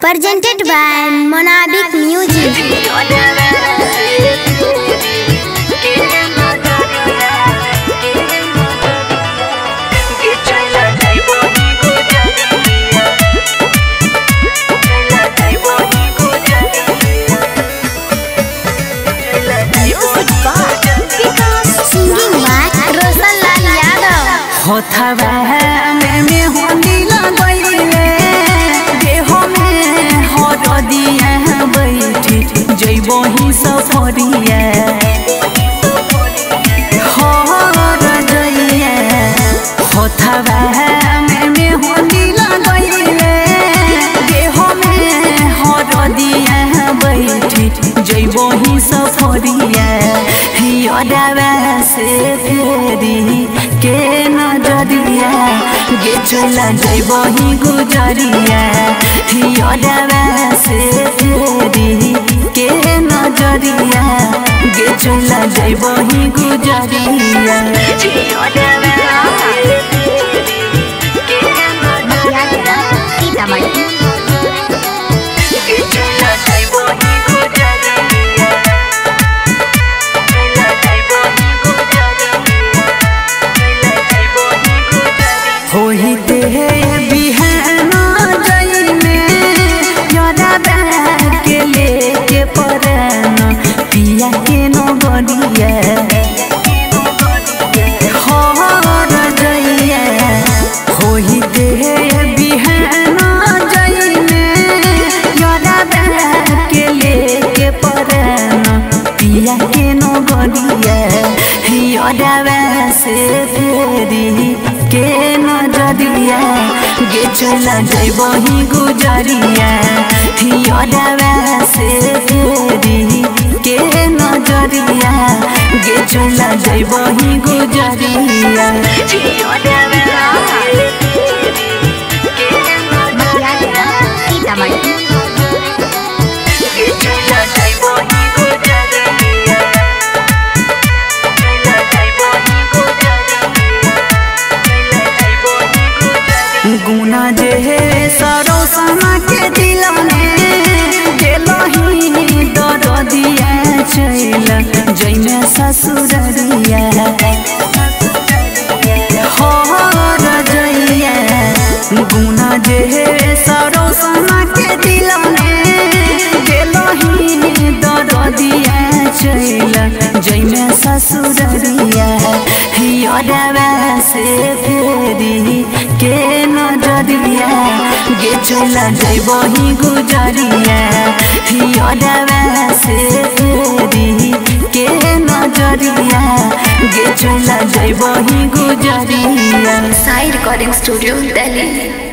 Presented by Monavik Music। होठवा में होली लगैले देह में हद दिए बैठी जइबो ही सफरिया हर जइए होठवा में होली लगैले देह में हद दिए बैठी जइबो ही सफरिया हियाडवा से फेरी के नजरिया गे चला जैबही गुजरिया हियाडवा से फेरी के नजरिया गे चला जैबही गुजरिया हियाडवा से फेरी के नजरिया गे चला जइबही गुजरिया हियाडवा से फेरी के नजरिया गे चला जइबही गुजरिया। गुना जे है सरोसन के दिल में खेलो ही दर्द दिया चला जइमे ससुररिया हर जइया गुना जे है सरोसन के दिल में खेलो ही दर्द दिया चला जइमे ससुररिया हियाडवा से फेरी के नजरिया गे चला जइबही गुजरिया हियाडवा से फेरी के नजरिया गे चला जइबही गुजरिया। Side recording studio Delhi.